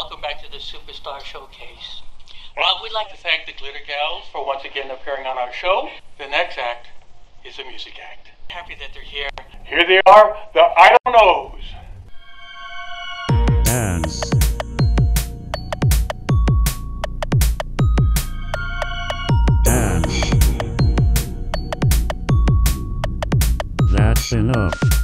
Welcome back to the Superstar Showcase. Well, we'd like to thank the Glitter Gals for once again appearing on our show. The next act is a music act. Happy that they're here. Here they are, the I Don't Knows. Dance. Dance. That's enough.